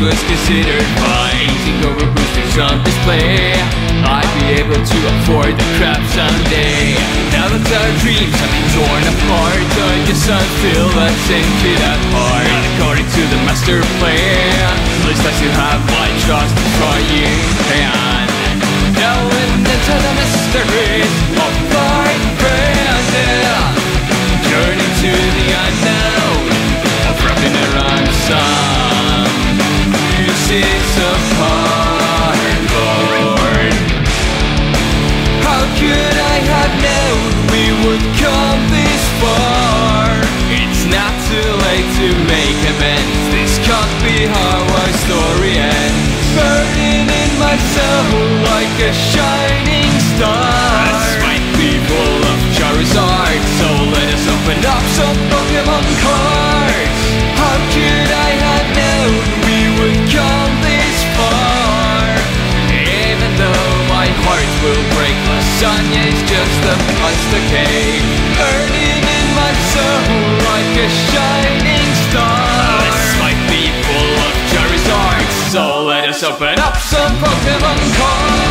was considered fine. Using over boosters on display, I'd be able to afford the crap someday. Now that our dreams have been torn apart, don't you feel that same shit at heart? Not according to the master plan, at least I still have my trust in trying hand. Now and into the mysteries of my friend, journey to the unknown, of wrapping around the sun. Pieces of cardboard. How could I have known we would come this far? It's not too late to make amends. This can't be how our story ends. Burning in my soul like a shining star. That's right, people of Charizard. So let us open up some Pokémon cards. How could I have known we would come this far? Even though my heart will break, lasagna is just a pasta cake. Burning in my soul like a shining star. That's right, people of Charizard. So let us open up some Pokémon cards.